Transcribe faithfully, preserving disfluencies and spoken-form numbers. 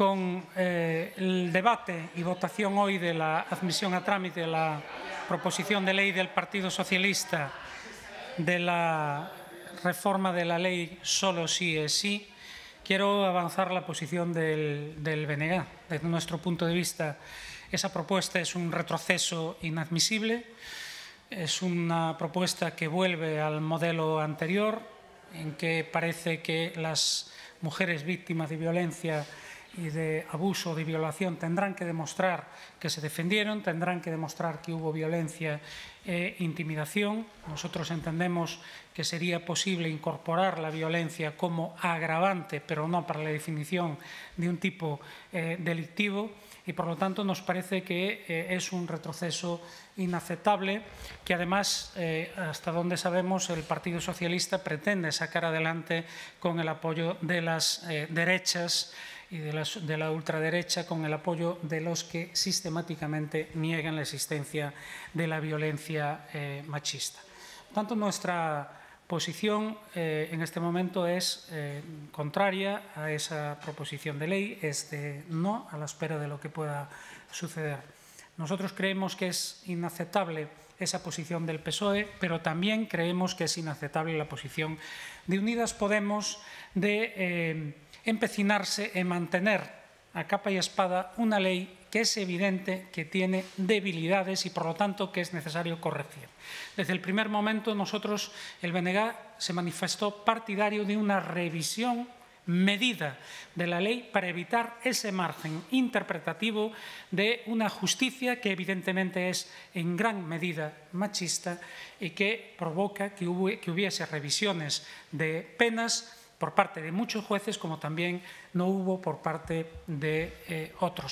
con eh, el debate y votación hoy de la admisión a trámite de la proposición de ley del Partido Socialista de la reforma de la ley solo sí es sí, quiero avanzar la posición del, del B N G. Desde nuestro punto de vista, esa propuesta es un retroceso inadmisible, es una propuesta que vuelve al modelo anterior, en que parece que las mujeres víctimas de violencia y de abuso o de violación tendrán que demostrar que se defendieron, tendrán que demostrar que hubo violencia e intimidación. Nosotros entendemos que sería posible incorporar la violencia como agravante, pero no para la definición de un tipo eh, delictivo, y por lo tanto nos parece que eh, es un retroceso inaceptable, que además, eh, hasta donde sabemos, el Partido Socialista pretende sacar adelante con el apoyo de las eh, derechas y de la, de la ultraderecha, con el apoyo de los que sistemáticamente niegan la existencia de la violencia eh, machista. Por tanto, nuestra posición eh, en este momento es eh, contraria a esa proposición de ley, es de no, a la espera de lo que pueda suceder. Nosotros creemos que es inaceptable esa posición del P S O E, pero también creemos que es inaceptable la posición de Unidas Podemos de eh, empecinarse en mantener a capa y espada una ley que es evidente que tiene debilidades y, por lo tanto, que es necesario corregir. Desde el primer momento, nosotros, el B N G, se manifestó partidario de una revisión medida de la ley para evitar ese margen interpretativo de una justicia que evidentemente es en gran medida machista y que provoca que hubiese revisiones de penas por parte de muchos jueces, como también no hubo por parte de eh, otros.